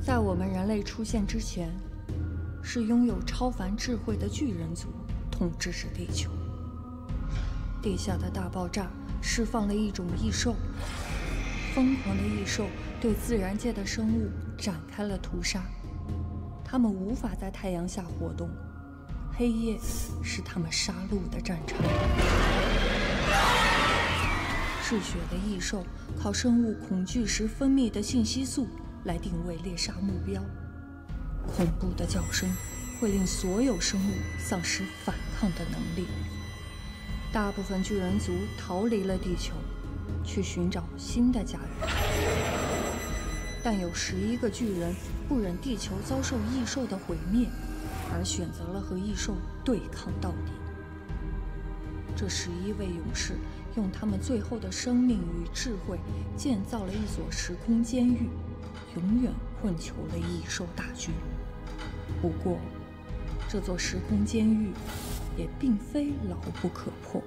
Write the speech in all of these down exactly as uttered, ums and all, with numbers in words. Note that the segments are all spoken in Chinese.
在我们人类出现之前，是拥有超凡智慧的巨人族统治着地球。地下的大爆炸释放了一种异兽，疯狂的异兽对自然界的生物展开了屠杀。它们无法在太阳下活动，黑夜是它们杀戮的战场。 嗜血的异兽靠生物恐惧时分泌的信息素来定位猎杀目标，恐怖的叫声会令所有生物丧失反抗的能力。大部分巨人族逃离了地球，去寻找新的家园。但有十一个巨人不忍地球遭受异兽的毁灭，而选择了和异兽对抗到底。这十一位勇士 用他们最后的生命与智慧，建造了一所时空监狱，永远困囚了异兽大军。不过，这座时空监狱也并非牢不可破。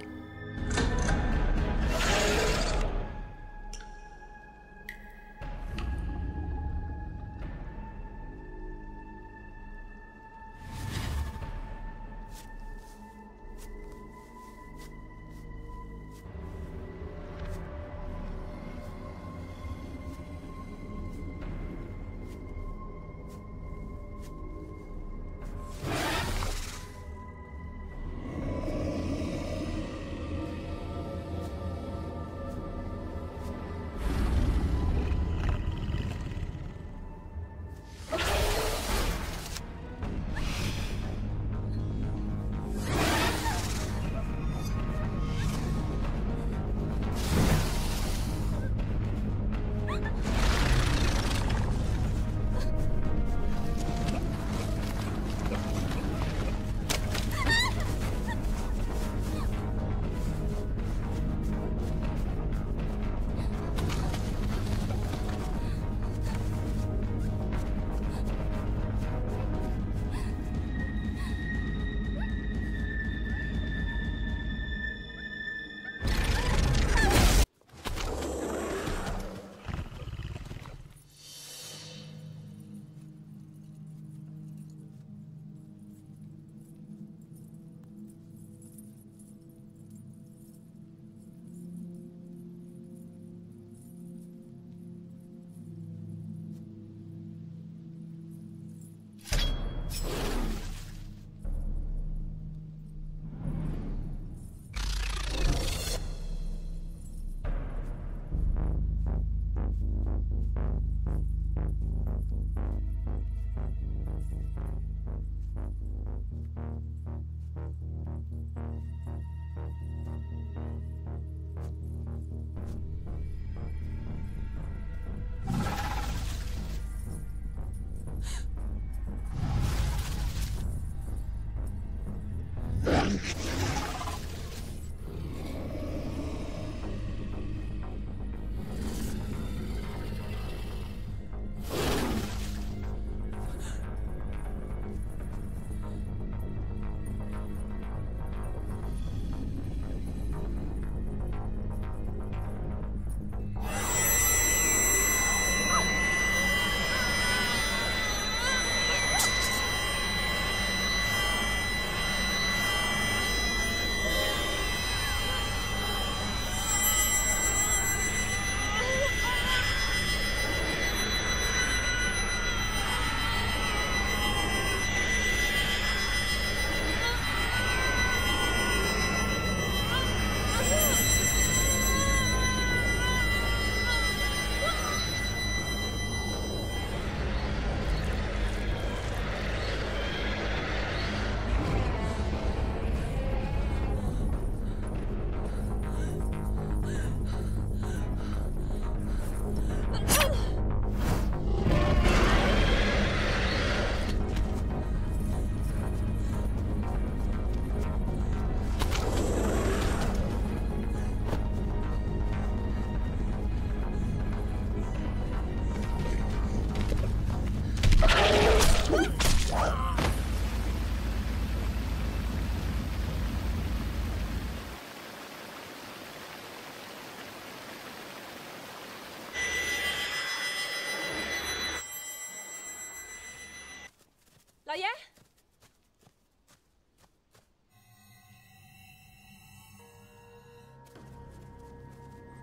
嘢？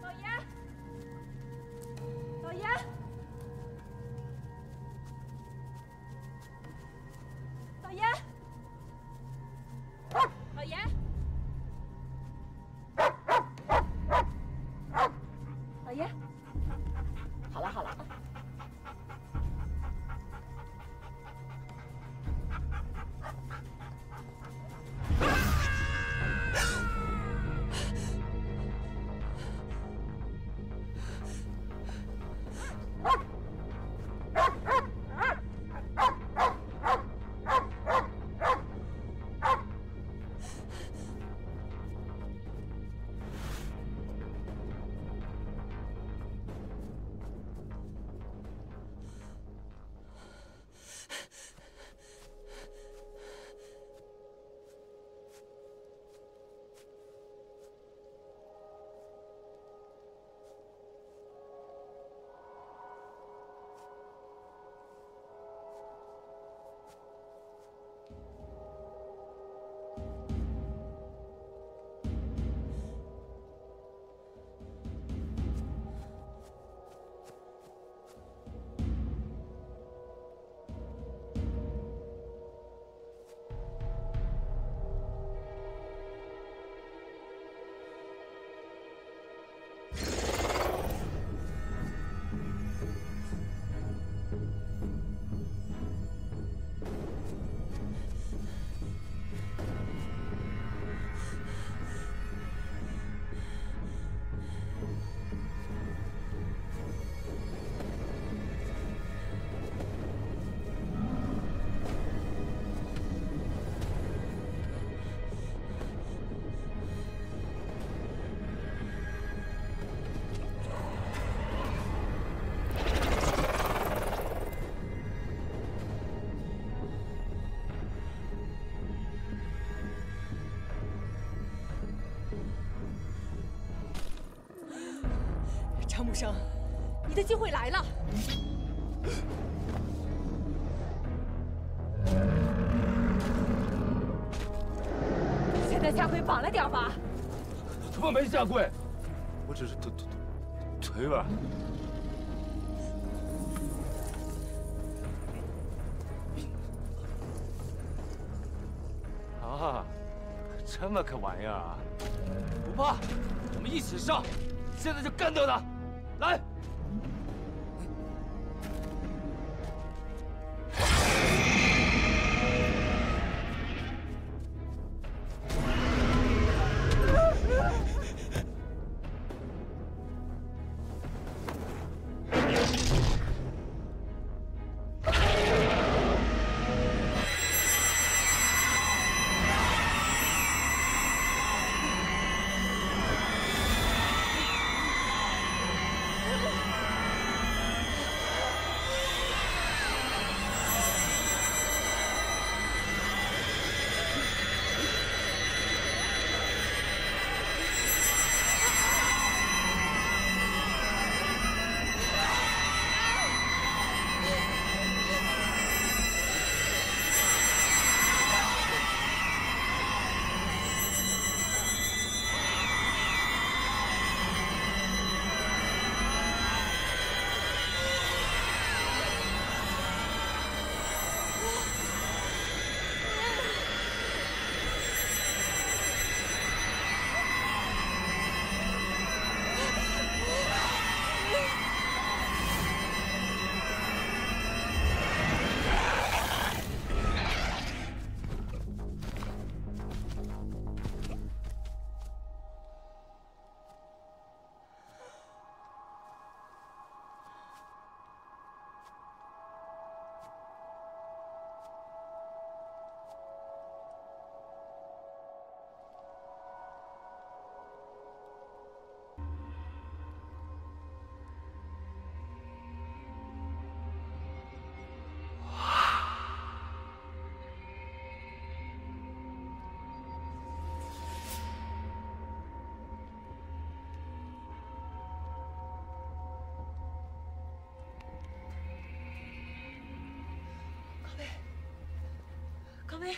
落嘢啊！落嘢啊！落嘢啊！落嘢啊！落嘢！好了好了。 生，你的机会来了。 现在下跪绑了点吧？他妈没下跪，我只是腿腿腿软。啊，这么个玩意儿啊！不怕，我们一起上！现在就干掉他！ 来！喝杯。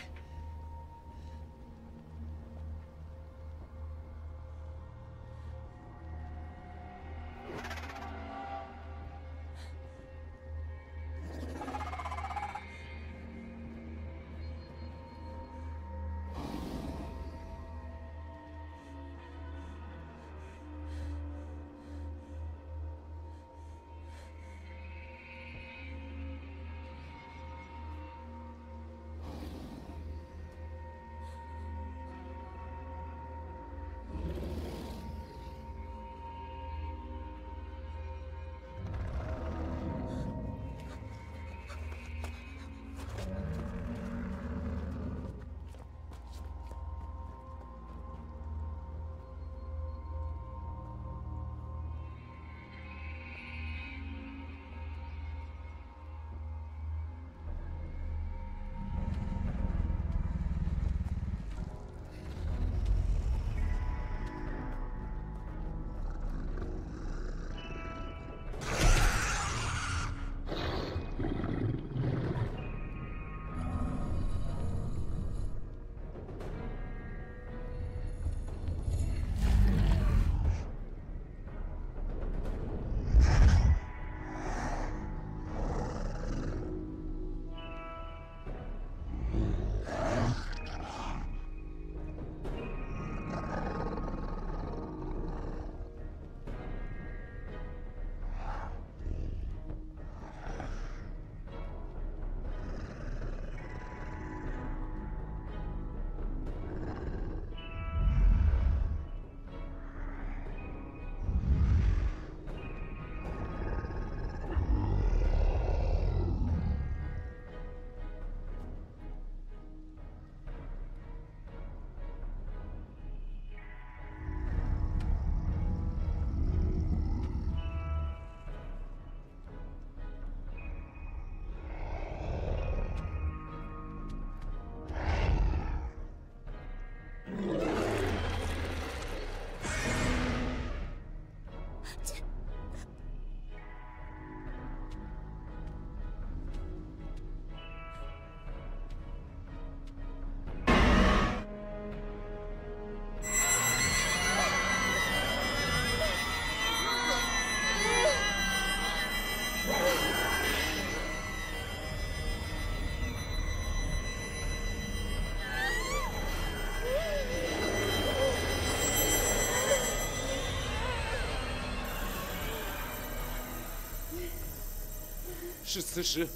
是磁石，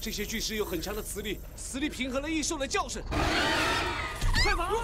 这些巨石有很强的磁力，磁力平衡了异兽的叫声。快跑！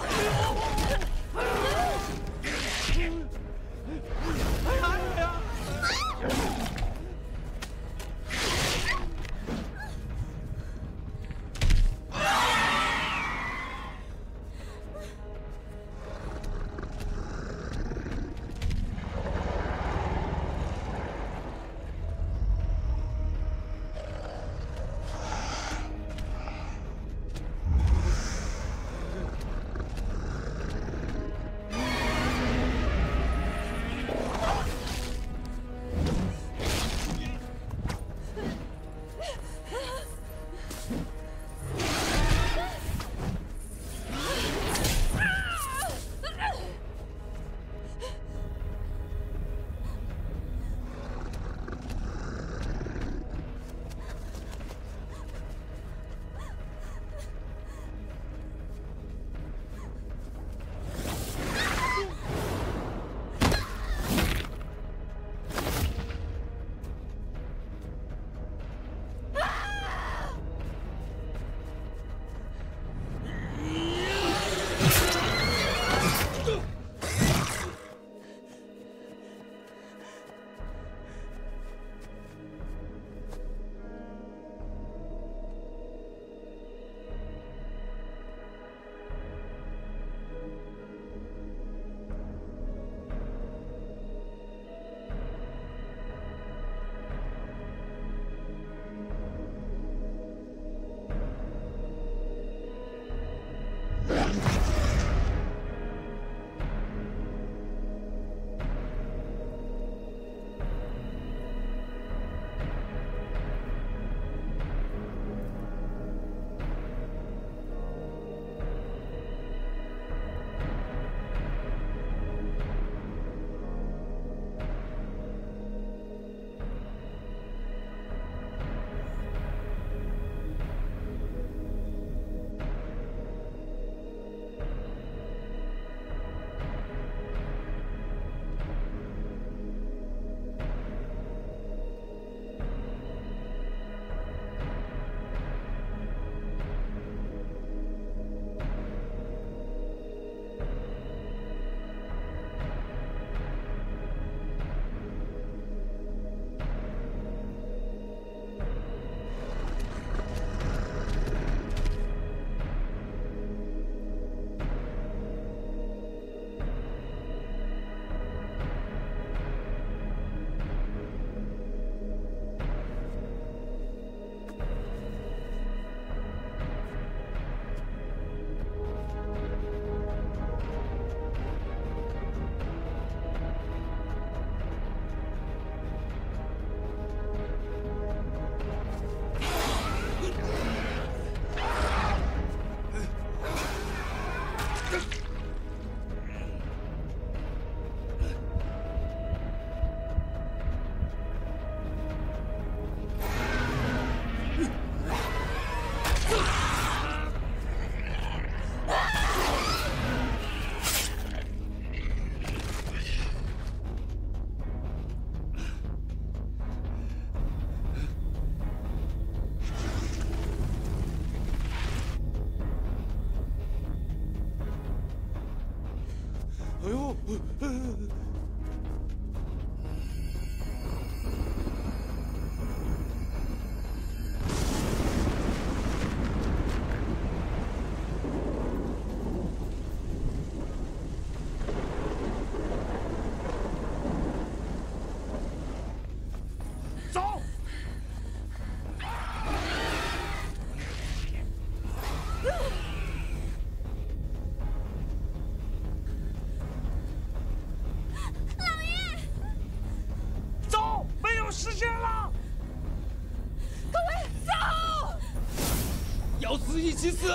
去死！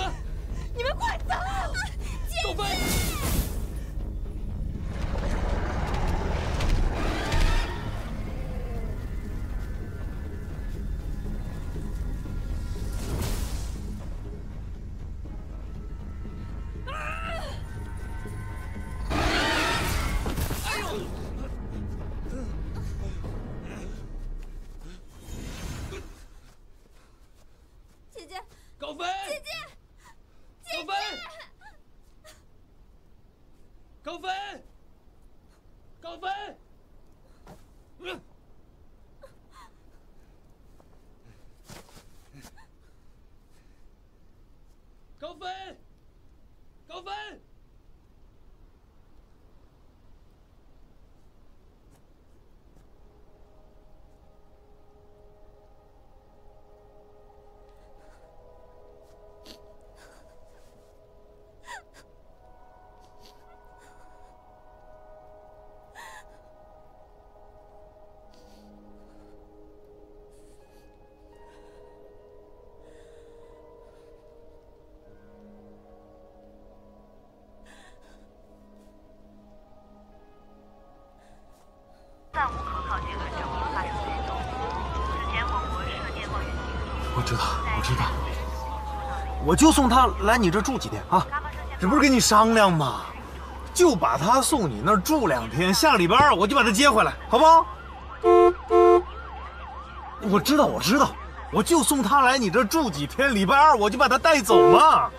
你们快走！走开！哎呦！姐姐，高飞！姐姐。 高飞，高飞，嗯，高飞，高飞，我知道，我知道，我就送他来你这住几天啊！这不是跟你商量吗？就把他送你那儿住两天，下礼拜二我就把他接回来，好不好？我知道，我知道，我就送他来你这住几天，礼拜二我就把他带走嘛。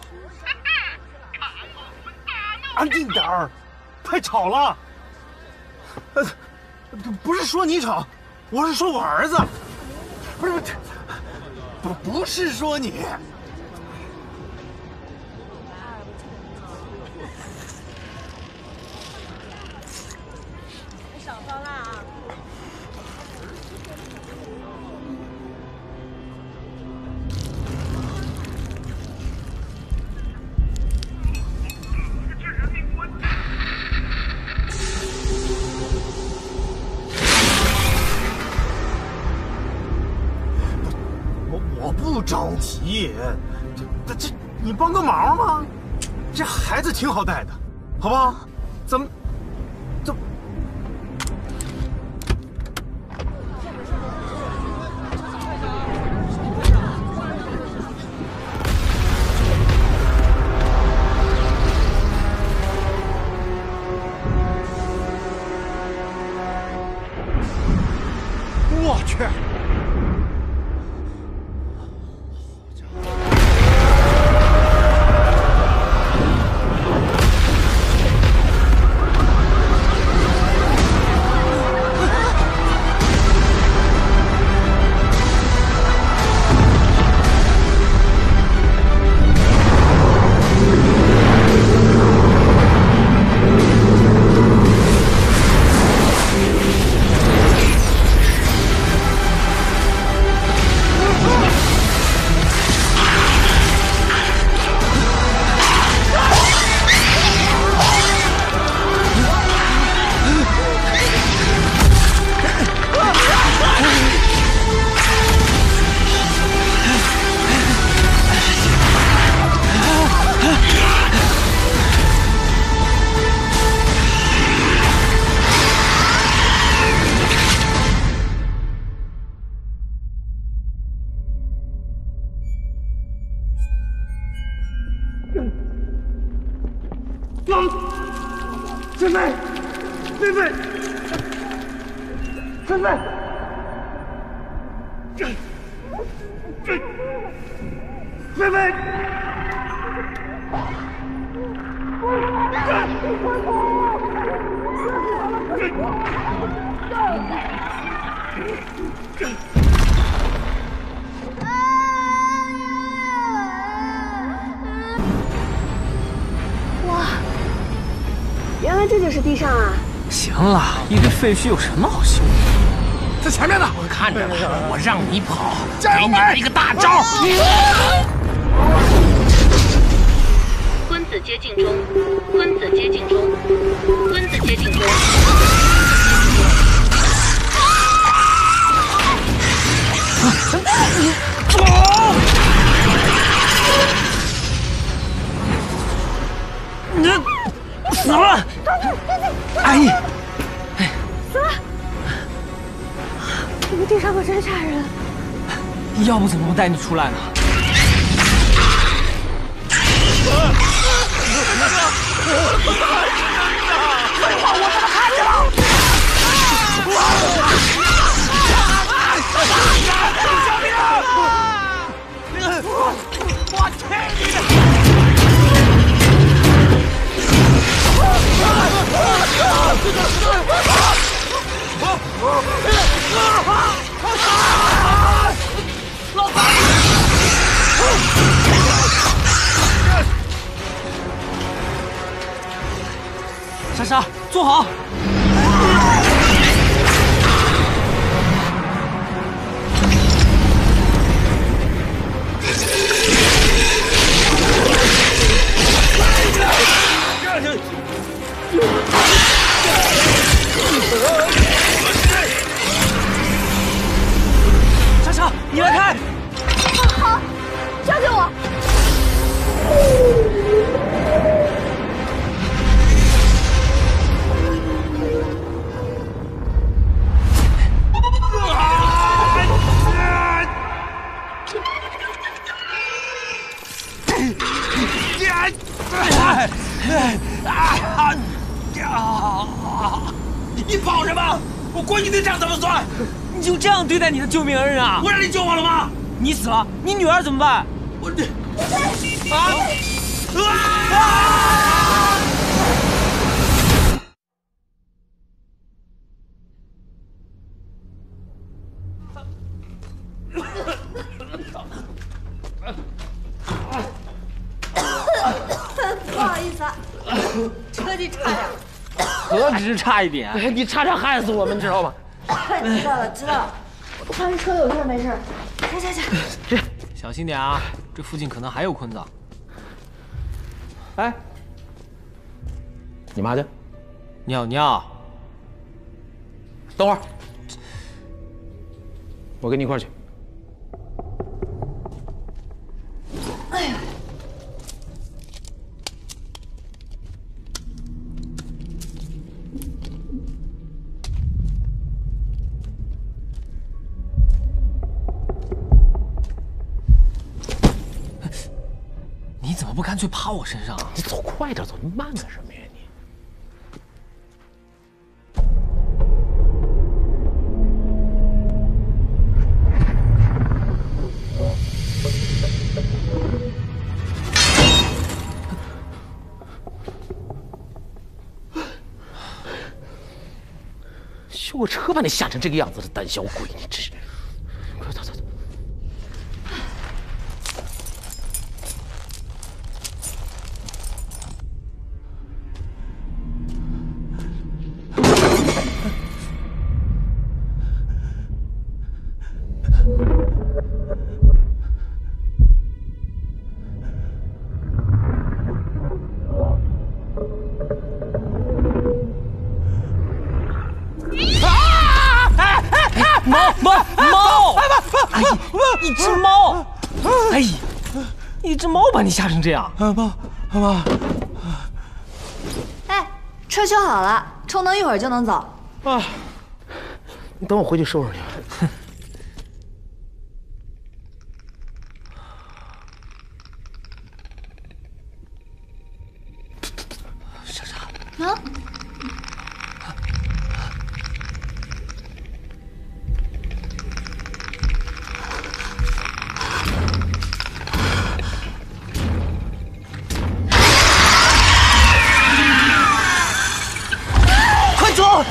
安静点儿，太吵了。呃，不是说你吵，我是说我儿子。不是，不是。 不不是说你，少放辣啊！着急，这这这，你帮个忙吗？这孩子挺好带的，好不好？怎么，怎么？我去！ 快跑！哇，原来这就是地上啊！行了，一堆废墟有什么好修的？ 在前面呢，我看着吧，我让你跑，给你来一个大招！分子接近中，分子接近中，分子接近中。你死了！阿姨，死了。 你们地上可真吓人！要不怎么不带你出来呢？废话，我他妈看见了！救命！我去你的！ 莎莎，坐好。你来看，好，交给我。你跑什么？我国军队长怎么算？ 你就这样对待你的救命恩人啊！我让你救我了吗？你死了，你女儿怎么办？我这……啊！不好意思，啊，成绩差点。何止差一点？你差点害死我们，知道吗？ 知道了，知道了。他们车有事没事？去去去，这小心点啊！这附近可能还有坤子。哎，你妈去？尿尿。等会儿，我跟你一块儿去。哎呀！ 你怎么不干脆趴我身上啊？你走快点走，你慢干什么呀你？修个车把你吓成这个样子的胆小鬼，你这是！快走走走。 你吓成这样，啊妈，啊妈！哎，车修好了，充能一会儿就能走。啊，你等我回去收拾去。莎莎，啊，快走！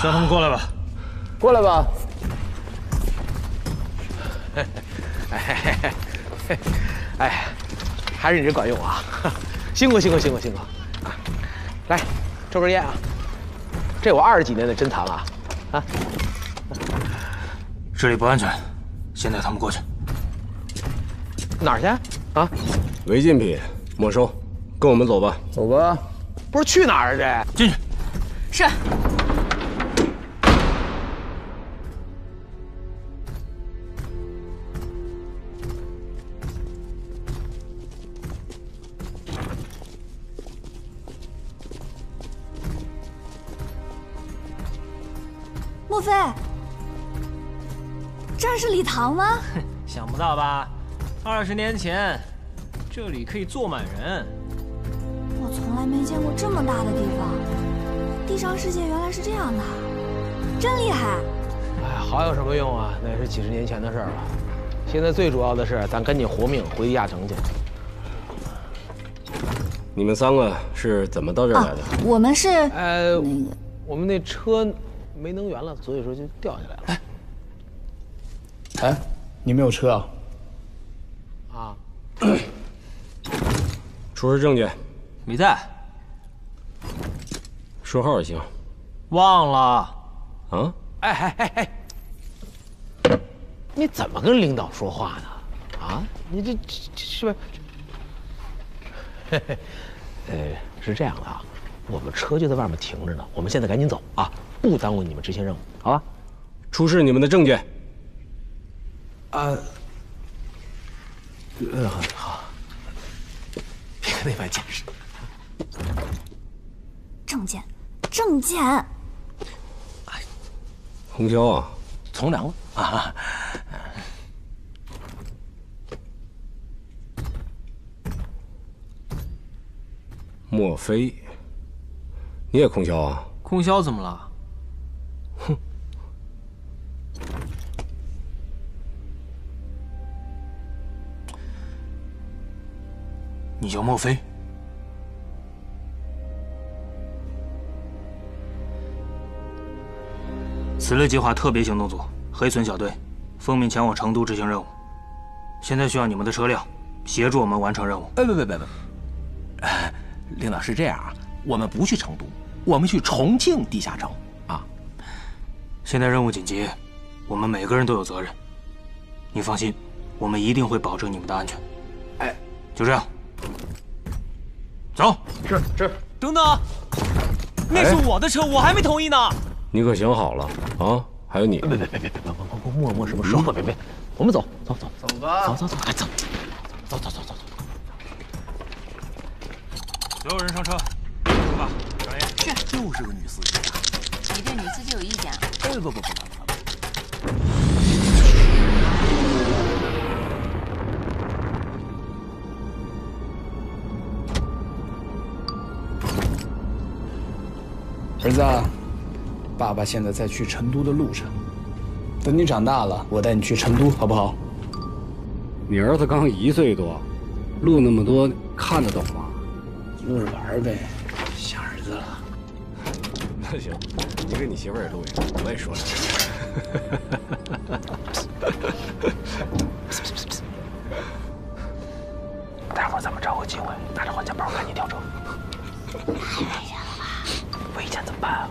让他们过来吧，过来吧。哎，还是你这管用啊！辛苦辛苦辛苦辛苦啊！来，抽根烟啊！这我二十几年的珍藏啊！啊！这里不安全，先带他们过去。哪儿去啊？啊？违禁品没收，跟我们走吧。走吧。不是去哪儿啊？这进去。是。 莫非这是礼堂吗？想不到吧，二十年前这里可以坐满人。我从来没见过这么大的地方，地上世界原来是这样的，真厉害！哎，好有什么用啊？那也是几十年前的事了。现在最主要的是，咱赶紧活命回地亚城去。你们三个是怎么到这儿来的？啊、我们是……呃，那个、我们那车。 没能源了，所以说就掉下来了。哎，哎，你们有车啊？啊！出示证件。没带。车号也行。忘了。啊？哎哎哎哎！你怎么跟领导说话呢？啊？你这这是不是？嘿嘿，呃，是这样的啊，我们车就在外面停着呢，我们现在赶紧走啊。 不耽误你们执行任务，好吧？出示你们的证件。啊，呃，好，别跟那外解释。证件，证件。哎，红绡啊，从良了啊。莫非你也空绡啊？空绡怎么了？ 哼，你叫莫非？此类计划特别行动组黑隼小队奉命前往成都执行任务，现在需要你们的车辆协助我们完成任务。哎，别别别别！领导是这样啊，我们不去成都，我们去重庆地下城。 现在任务紧急，我们每个人都有责任。你放心，我们一定会保证你们的安全。哎，就这样，走。是是。等等，那是我的车，我还没同意呢。你可想好了啊？还有你。别别别别别别别磨磨什么说吧，别别，我们走走走走吧，走走走，哎走，走走走走走。所有人上车，出发。小爷这就是个女司机。 你对女司机有意见啊？哎，不不不不不！儿子，爸爸现在在去成都的路上，等你长大了，我带你去成都，好不好？你儿子刚一岁多，录那么多看得懂吗？录着玩呗，想儿子了。那行，你给你媳妇也录一个，我也说两句。待会儿咱们找个机会，拿着还钱包赶紧跳车。太危险了吧？危险怎么办啊？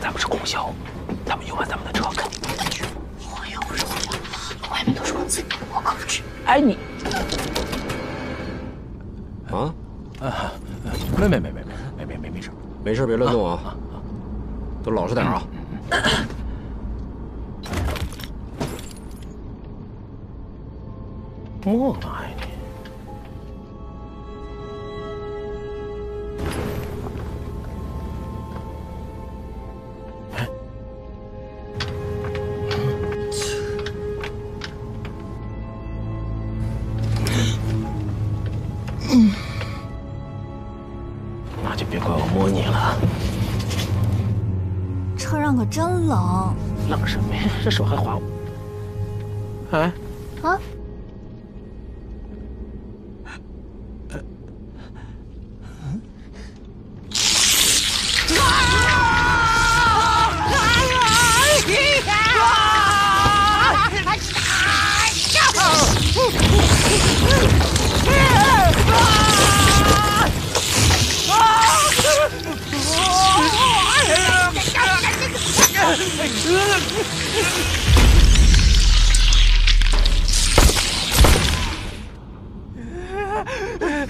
咱们是供销，他们用完咱们的车肯定不能去。我又不是供销，外面都是公司，我可不去。哎你，啊？ 啊，没没没没没没没没事，没事别乱动啊，都老实点啊。我爱你。哎，嗯。 别怪我摸你了，车上可真冷。冷什么呀？这手还滑。哎，啊，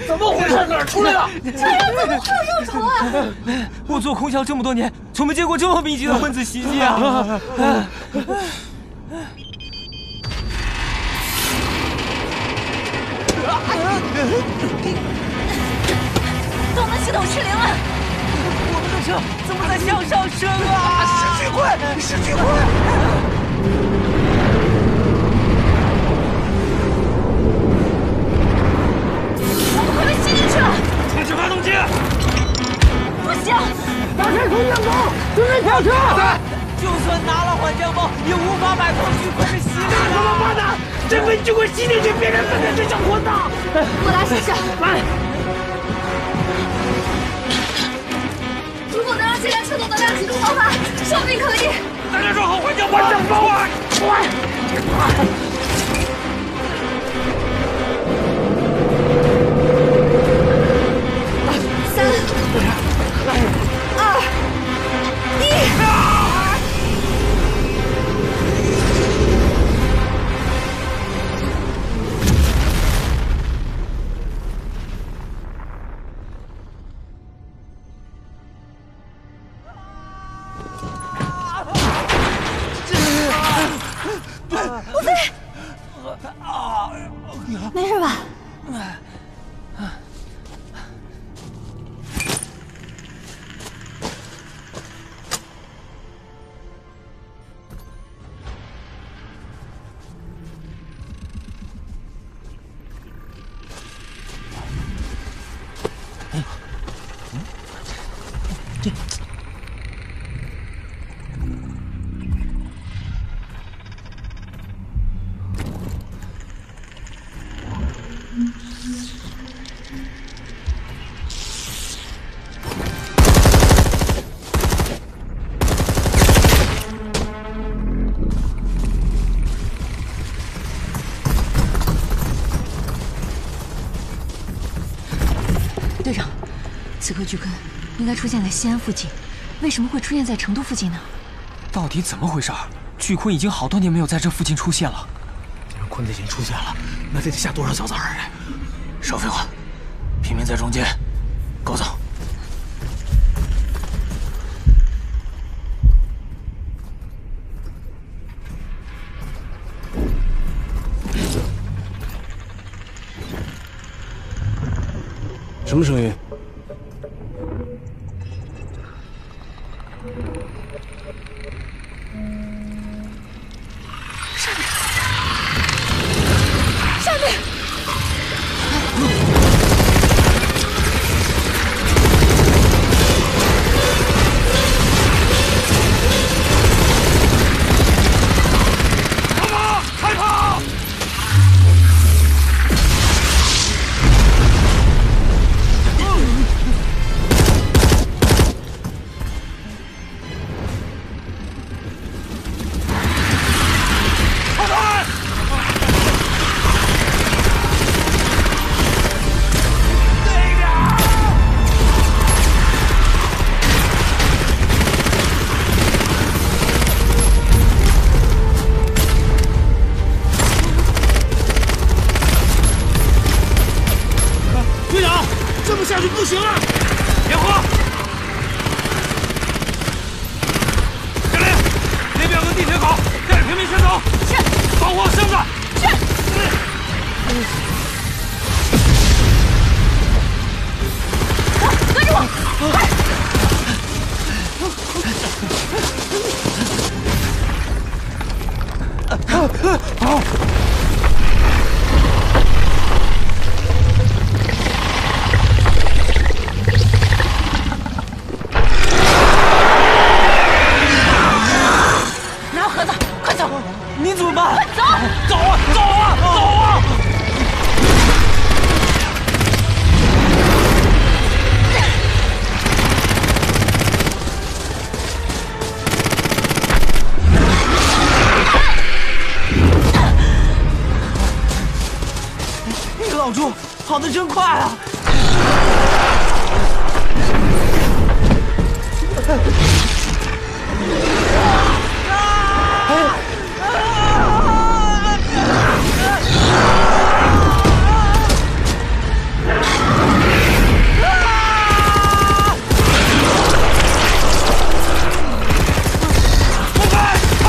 怎么回事？哪儿出来的？这人怎么好幼虫啊！我做空调这么多年，从没见过这么密集的分子袭击啊！动能系统失灵了，我们的车怎么在向上升啊？是巨棍！是巨棍！ 停止发动机！不行！打开空降包，准备跳车！就算拿了还降包，也无法摆脱巨棍的洗礼。那怎么办呢？这被巨棍洗礼去，别人分裂这小混蛋！我来试试。来，如果能让这辆车懂得亮启动方法，说不定可以。大家说好还降包，还降包啊！快！ 此刻巨根应该出现在西安附近，为什么会出现在成都附近呢？到底怎么回事？巨鲲已经好多年没有在这附近出现了。鲲子已经出现了，那得下多少小崽儿啊！少废话，平民在中间，狗走。什么声音？下去不行了，别慌！小林，那边有个地铁口，带着平民先走。是。保护好身子。是。走，跟着我，快！好。 跑得真快啊！不开，快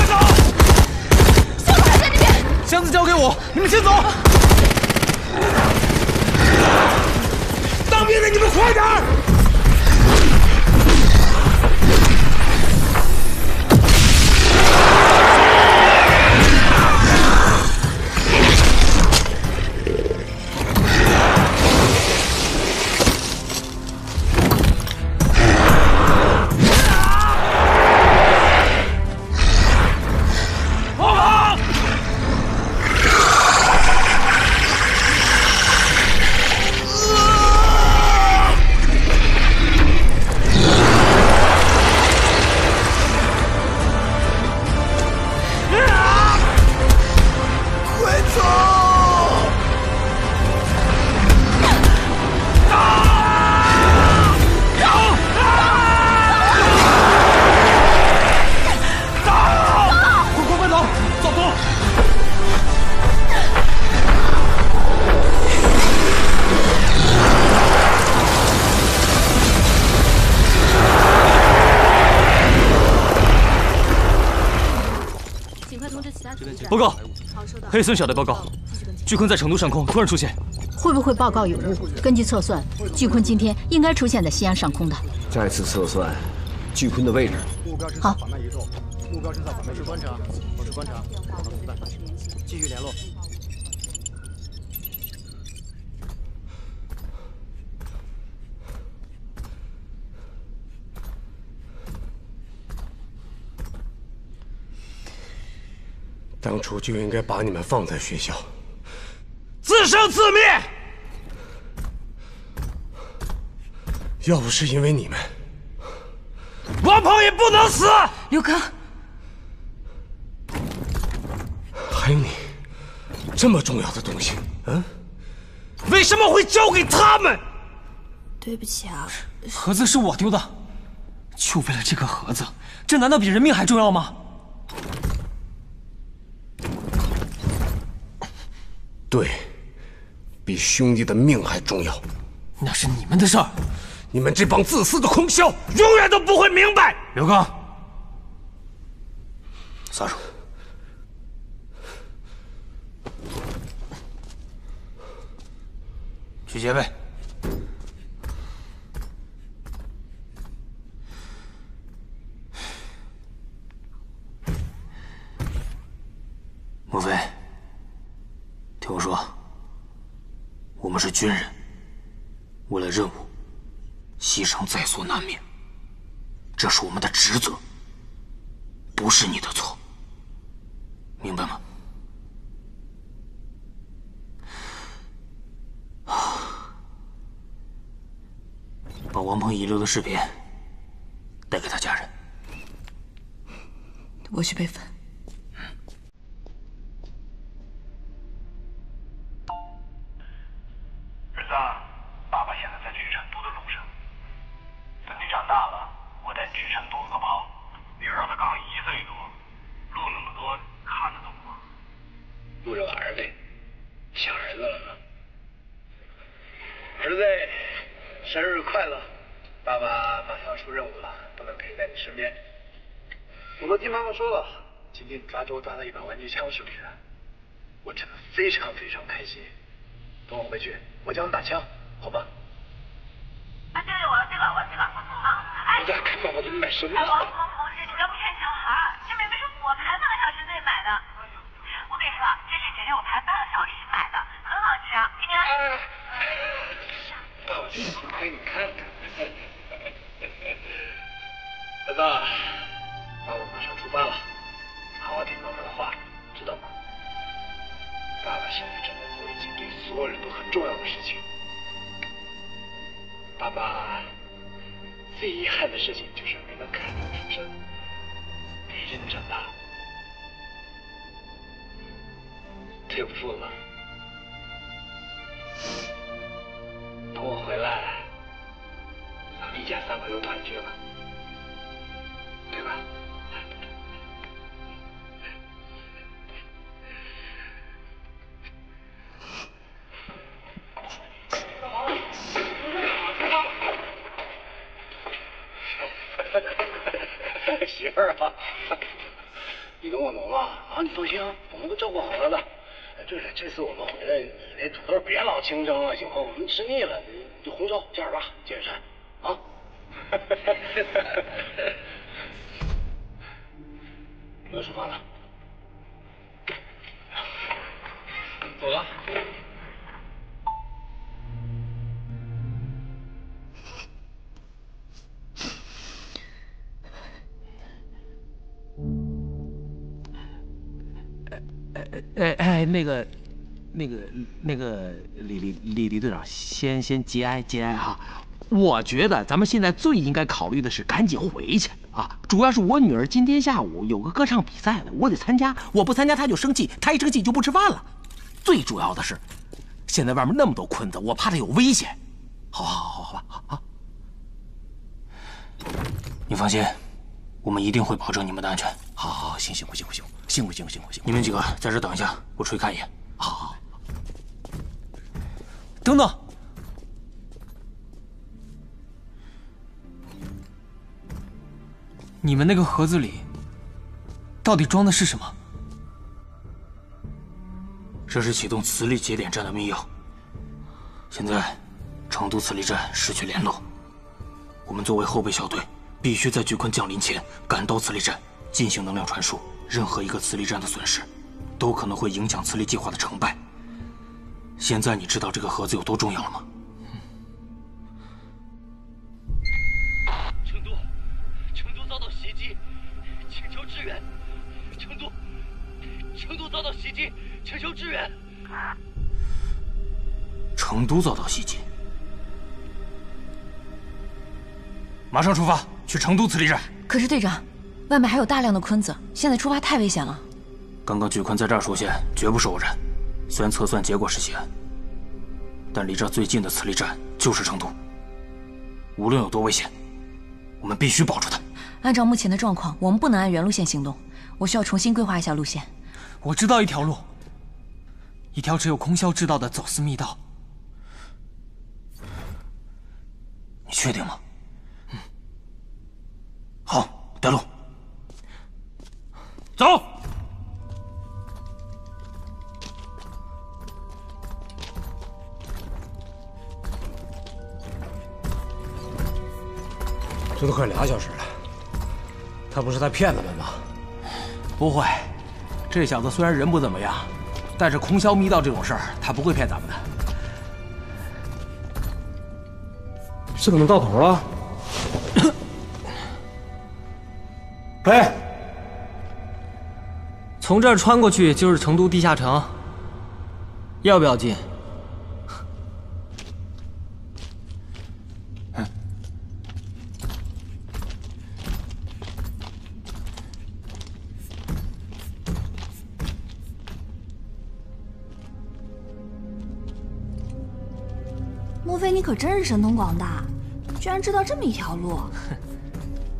走！箱子还在那边，箱子交给我，你们先走。 兵的，你们快点！放炮！报告，黑孙小队报告，巨鲲在成都上空突然出现，会不会报告有误？根据测算，巨鲲今天应该出现在西安上空的。再次测算巨鲲的位置。好。目标侦测反面移动。保持观察，保持观察，保持联系，继续联络。当初就应该把你们放在学校，自生自灭。要不是因为你们，王鹏也不能死。刘刚，还有你，这么重要的东西，嗯，为什么会交给他们？对不起啊，盒子是我丢的，就为了这个盒子，这难道比人命还重要吗？ 对，比兄弟的命还重要。那是你们的事儿，你们这帮自私的空骁，永远都不会明白。刘刚，撒手！去戒备。莫非？ 听我说，我们是军人，为了任务，牺牲在所难免，这是我们的职责，不是你的错，明白吗？把王鹏遗留的视频带给他家人，我去备份。生日快乐！爸爸马上要出任务了，不能陪在你身边。我都听妈妈说了，今天抓周抓到一把玩具枪手里的，我真的非常非常开心。等我回去，我教你打枪，好吗？啊，对了，我要这个，我要这个。啊，哎，你咋看爸爸给你买什么？哎，王总同志，你都不骗小孩，这明明是我排半个小时内买的。我跟你说，这是姐姐我排半个小时买的，很好吃啊，给你来。哎 爸爸心情给你看看，儿子，爸爸马上出发了，好好听妈妈的话，知道吗？爸爸现在正在做一件对所有人都很重要的事情。爸爸最遗憾的事情就是没能看你出生，陪着你长大，对不住了。 等我回来，咱们一家三口又团聚了，对吧？媳妇儿啊，你跟我忙啊，啊，你放心啊，我们都照顾好了的。 对了，这次我们回来，你那土豆别老清蒸了，行吗？我们吃腻了，你红烧加点吧，解馋啊！我要出发了，走了。哎哎，那个，那个，那个李李李李队长，先先节哀节哀哈。我觉得咱们现在最应该考虑的是赶紧回去啊。主要是我女儿今天下午有个歌唱比赛，我得参加，我不参加她就生气，她一生气就不吃饭了。最主要的是，现在外面那么多坤子，我怕她有危险。好好好好吧，好好。你放心，我们一定会保证你们的安全。好好好，行行不行不行。 辛苦辛苦辛苦辛苦！你们几个在这等一下，我出去看一眼。好，好，好。等等，你们那个盒子里到底装的是什么？这是启动磁力节点站的密钥。现在，成都磁力站失去联络，我们作为后备小队，必须在巨鲲降临前赶到磁力站进行能量传输。 任何一个磁力站的损失，都可能会影响磁力计划的成败。现在你知道这个盒子有多重要了吗？成都，成都遭到袭击，请求支援！成都，成都遭到袭击，请求支援！成都遭到袭击，马上出发去成都磁力站。可是队长。 外面还有大量的坤子，现在出发太危险了。刚刚巨鲲在这儿出现，绝不是偶然。虽然测算结果是西安，但离这最近的磁力站就是成都。无论有多危险，我们必须保住它。按照目前的状况，我们不能按原路线行动，我需要重新规划一下路线。我知道一条路，一条只有空霄知道的走私密道。你确定吗？嗯。好，带路。 走。这都快俩小时了，他不是在骗咱们吗？不会，这小子虽然人不怎么样，但是空销密道这种事儿，他不会骗咱们的。这怎么到头了？喂。从这儿穿过去就是成都地下城，要不要进？嗯、莫非你可真是神通广大，居然知道这么一条路？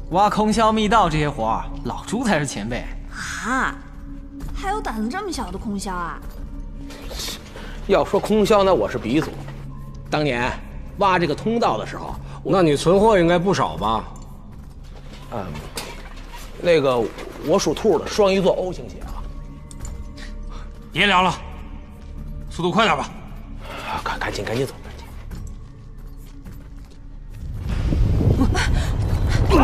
挖空销密道这些活儿，老朱才是前辈啊。 还有胆子这么小的空销啊！要说空销，那我是鼻祖。当年挖这个通道的时候，那你存货应该不少吧？嗯，那个我属兔的，双鱼座 O 型血啊。别聊了，速度快点吧。赶赶紧赶紧走，赶紧。滚！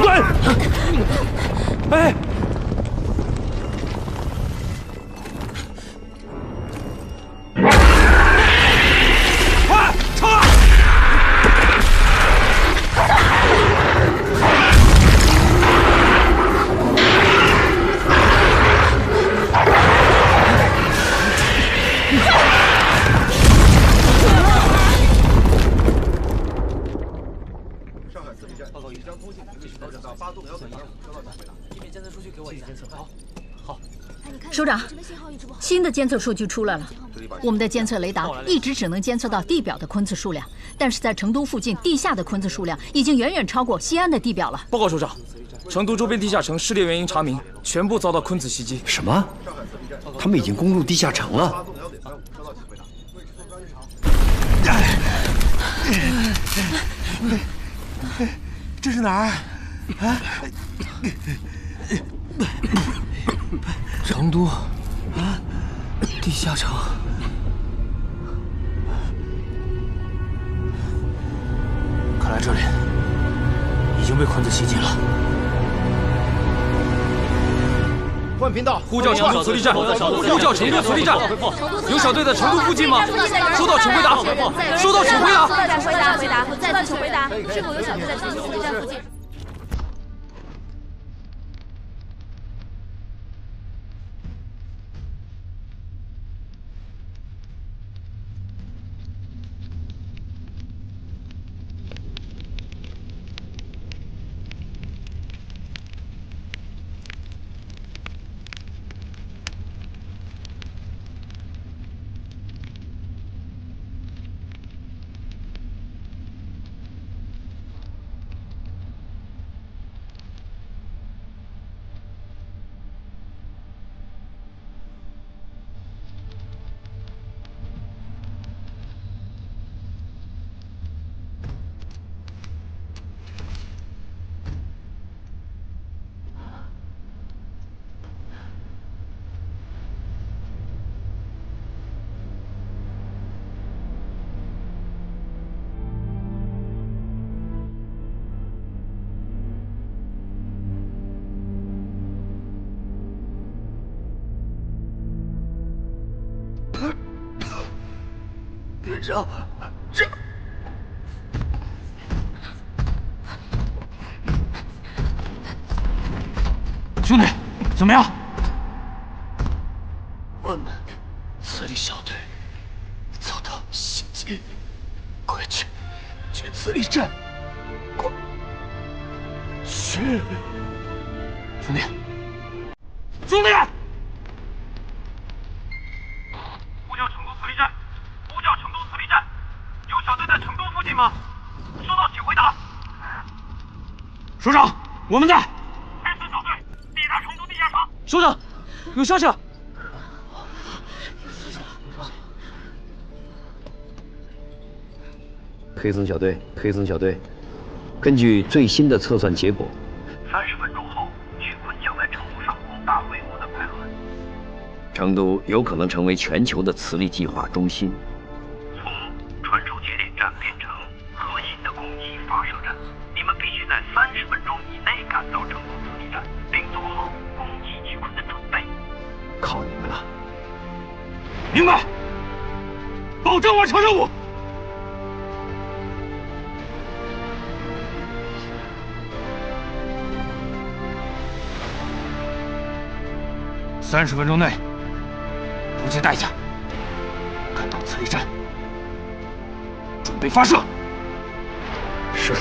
哎！ 首长，新的监测数据出来了。我们的监测雷达一直只能监测到地表的昆子数量，但是在成都附近地下的昆子数量已经远远超过西安的地表了。报告首长，成都周边地下城失猎原因查明，全部遭到昆子袭击。什么？他们已经攻入地下城了？这是哪儿？啊？ 成都啊，地下城。看来这里已经被昆子袭击了。换频道，呼叫成都磁力站，呼叫成都磁力站。有小队在成都附近吗？收到，请回答。收到，请回答。再次回答，回答，再次请回答。是否有小队在成都磁力站附近？ 这这，兄弟，怎么样？我们磁力小队遭到袭击，快去去磁力站！快去！兄弟，兄弟！ 首长，我们在。黑丝小队抵达成都地下城。首长，有消息了。黑森小队，黑森小队，根据最新的测算结果，三十分钟后，曲棍将在成都上空大规模的排卵。成都有可能成为全球的磁力计划中心。 明白，保证完成任务。三十分钟内不计代价赶到磁力站，准备发射。是。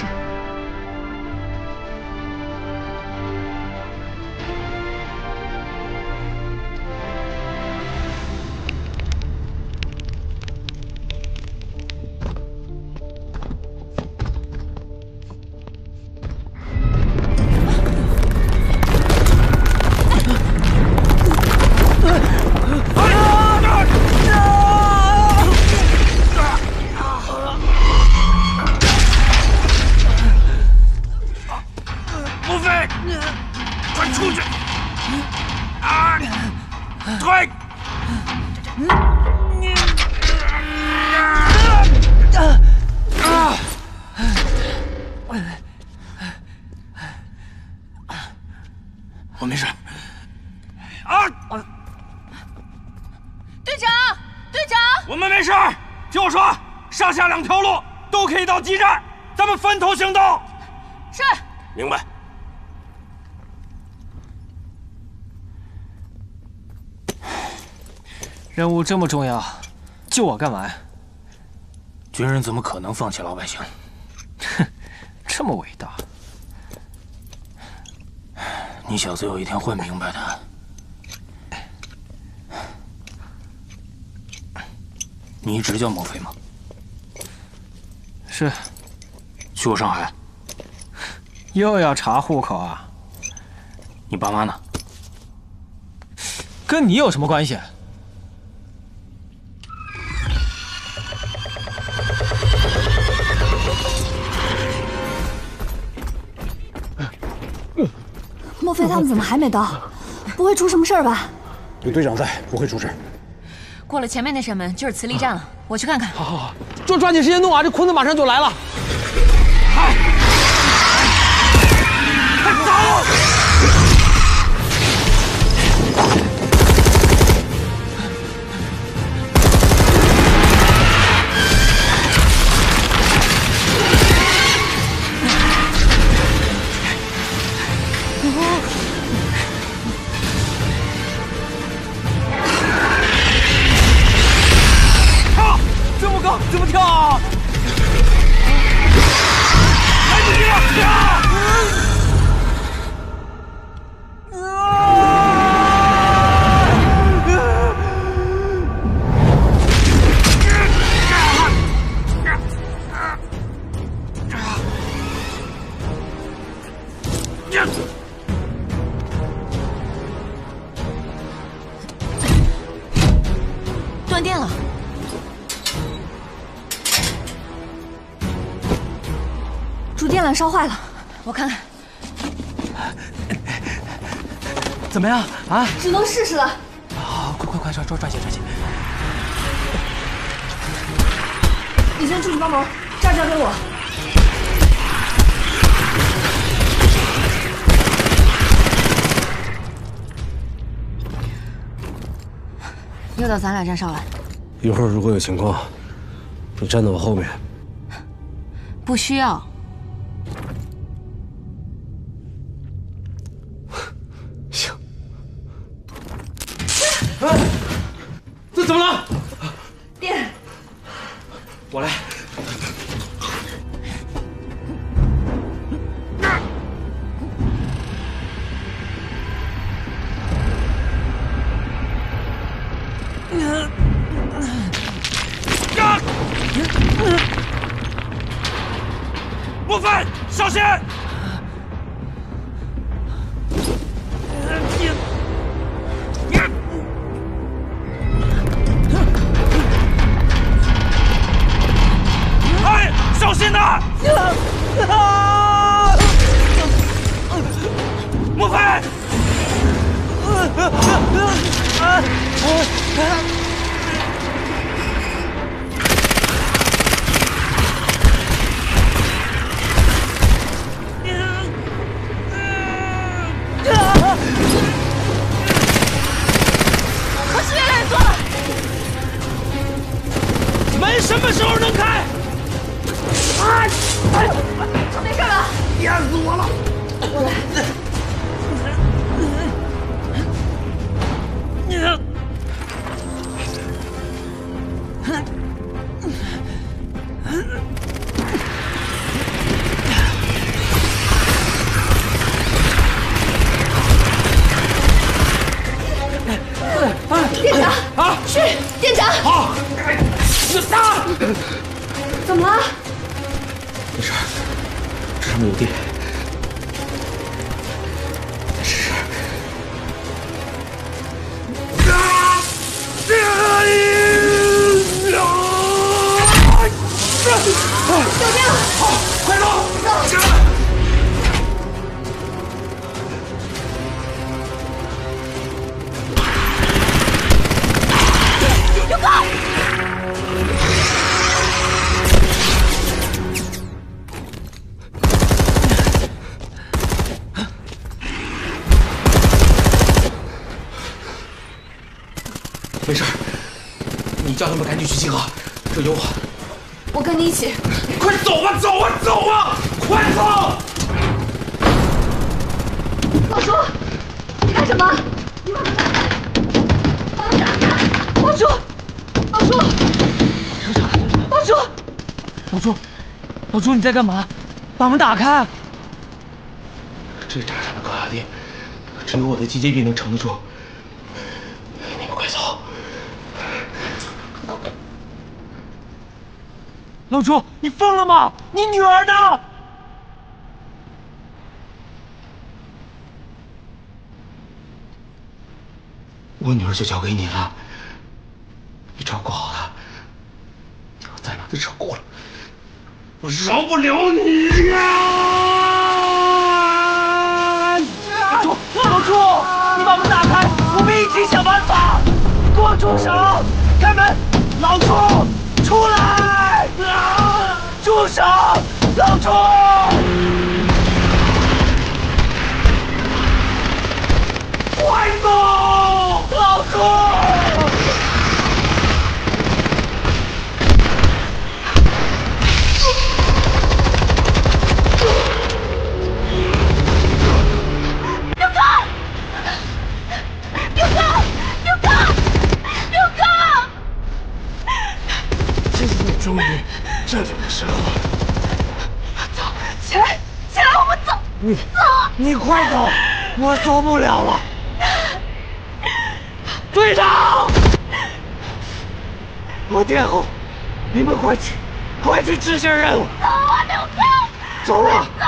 我说，上下两条路都可以到基站，咱们分头行动。是。明白。任务这么重要，救我干嘛呀？军人怎么可能放弃老百姓？哼，这么伟大。你小子有一天会明白的。 你一直叫莫非吗？是。去过上海？又要查户口啊？你爸妈呢？跟你有什么关系？莫非他们怎么还没到？不会出什么事儿吧？有队长在，不会出事。 过了前面那扇门就是磁力站了，啊、我去看看。好，好，好，抓抓紧时间弄啊！这坤子马上就来了。哎，快走！哦 怎么跳啊？来不及了，跳！啊！ 电缆烧坏了，我看看。怎么样啊？只能试试了。好，快快快，抓抓抓紧抓紧！你先出去帮忙，这儿交给我。又到咱俩站哨了。一会儿如果有情况，你站在我后面。不需要。 怎么了？电，我来。莫非，小心！救救我！我跟你一起。快走吧，走啊，走啊，快走！老朱，你干什么？你把他打开！把他打开！老朱，老朱，老朱，老朱，老朱，你在干嘛？把门打开！这渣渣的高压电，只有我的机械臂能承得住。 老朱，你疯了吗？你女儿呢？我女儿就交给你了，你照顾好她。你要再拿她照顾了，我饶不了你呀！老朱，老朱，你把门打开，我们一起想办法。给我住手！开门！老朱，出来！ 住手！老朱！快走！老朱！刘刚！刘刚！刘刚！刘刚！今天终于。 站在我身后，走起来，起来，我们走。你走，你快走，我走不了了。队长，我殿后，你们快去，快去执行任务。走啊，刘刚，走啊，走。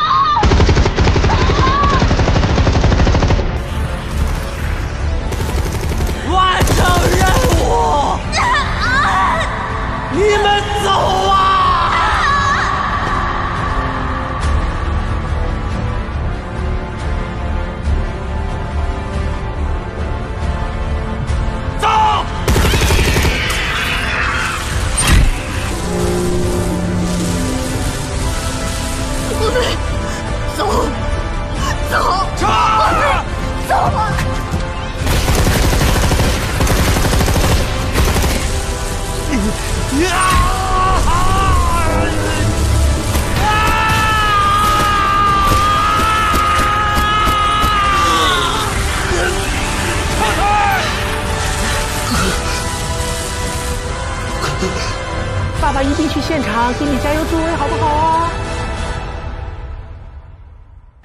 给你加油助威，好不好啊？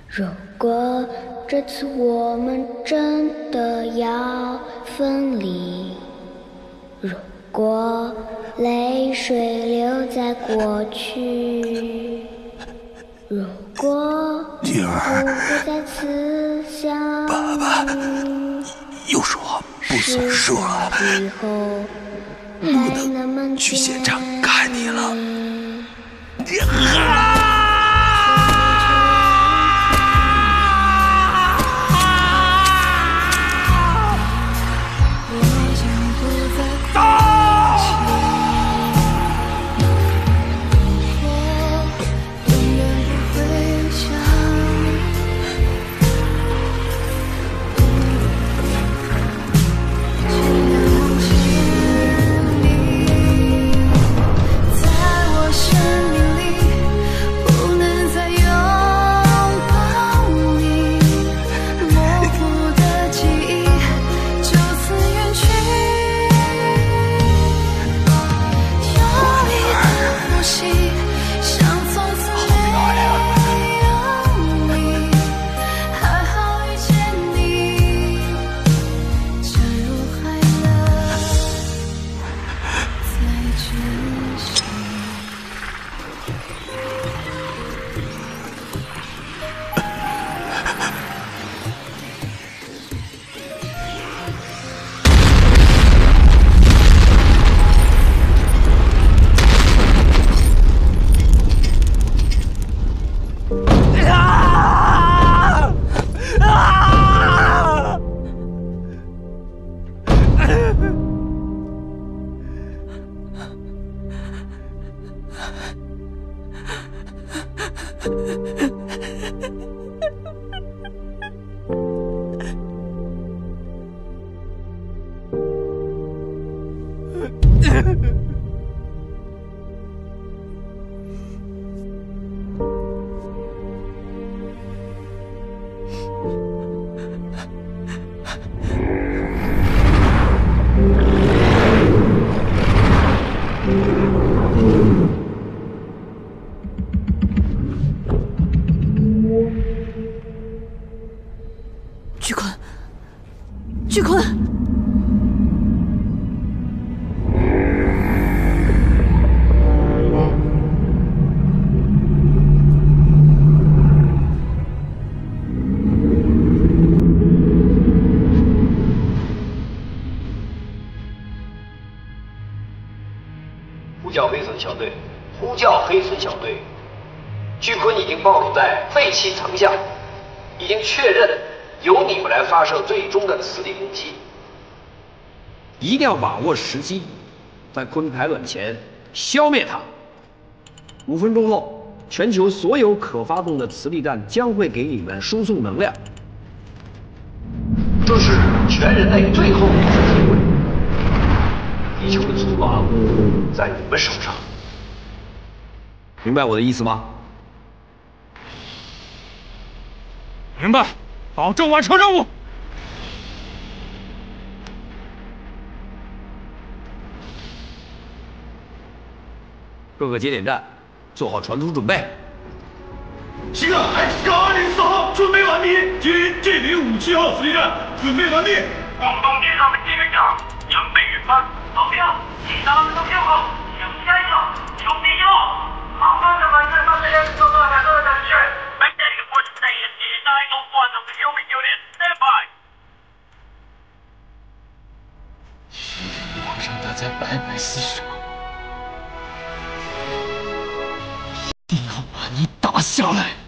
如果这次我们真的要分离，如果泪水留在过去，如果女儿不再次相遇，爸爸又说我不算数了，不能去现场看你了。 啊！队，呼叫黑神小队。巨鲲已经暴露在废弃城下，已经确认由你们来发射最终的死地攻击。一定要把握时机，在鲲排卵前消灭它。五分钟后。 全球所有可发动的磁力弹将会给你们输送能量。这是全人类最后一次机会，地球的存亡在你们手上。明白我的意思吗？明白，保证完成任务。各个节点站。 做好传输准备。七个 X 杠二零四号准备完毕，接应 G 零五七号磁力站准备完毕。广东军港的机场准备运搬，投票，请到投票口，请加油，兄弟哟！麻烦咱们再把这些做到两个人去。Make that one station is nine oh one of human unit stand by。网上大家白白厮守。 定要把你打下来！